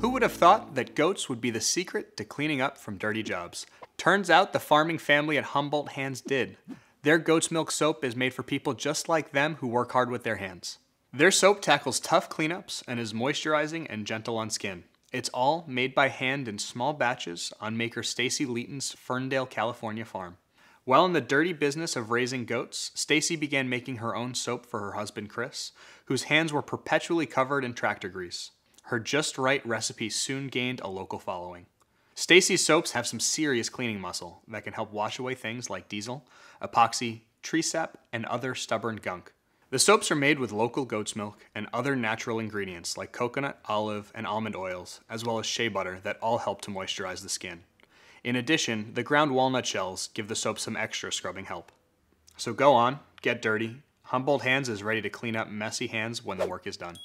Who would have thought that goats would be the secret to cleaning up from dirty jobs? Turns out the farming family at Humboldt Hands did. Their goat's milk soap is made for people just like them who work hard with their hands. Their soap tackles tough cleanups and is moisturizing and gentle on skin. It's all made by hand in small batches on maker Stacy Leaton's Ferndale, California farm. While in the dirty business of raising goats, Stacy began making her own soap for her husband Chris, whose hands were perpetually covered in tractor grease. Her just right recipe soon gained a local following. Stacy's soaps have some serious cleaning muscle that can help wash away things like diesel, epoxy, tree sap, and other stubborn gunk. The soaps are made with local goat's milk and other natural ingredients like coconut, olive, and almond oils, as well as shea butter that all help to moisturize the skin. In addition, the ground walnut shells give the soap some extra scrubbing help. So go on, get dirty. Humboldt Hands is ready to clean up messy hands when the work is done.